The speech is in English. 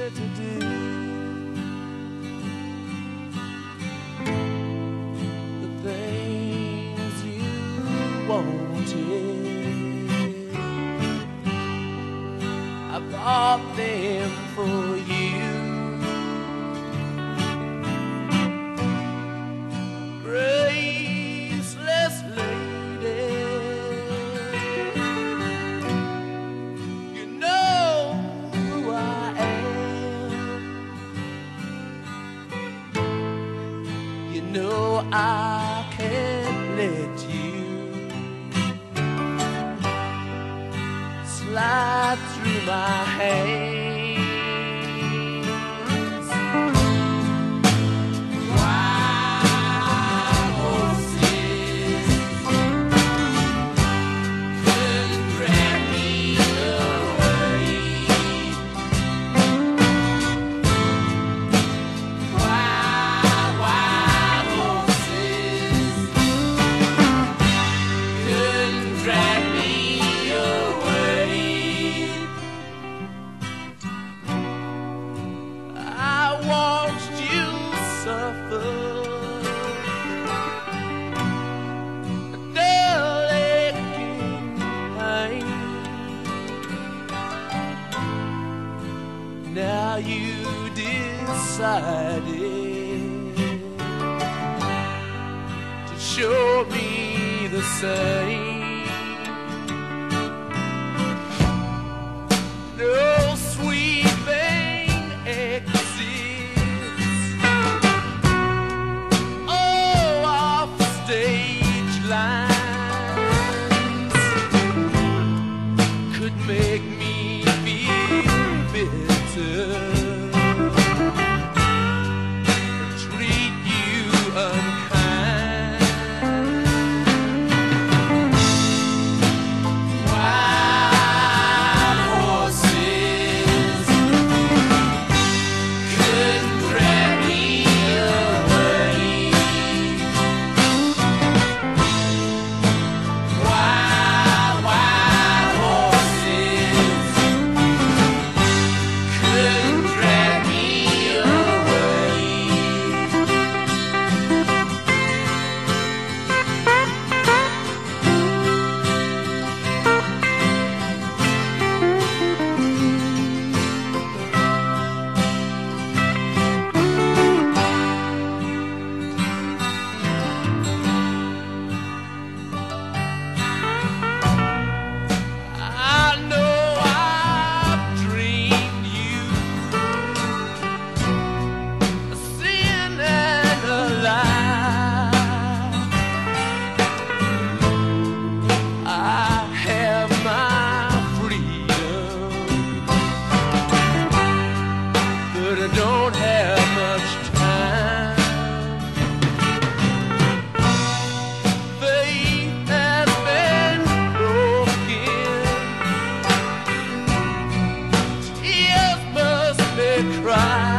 there to do. The things you wanted, I bought them for you. Graceless lady, you know who I am. You know I can't let you slide through my hands. Now you decided to show me the same. No sweet thing exists, oh, off the stage lines could make me feel bitter. Treat you unkind. Wild horses couldn't drag me away. Wild horses couldn't cry.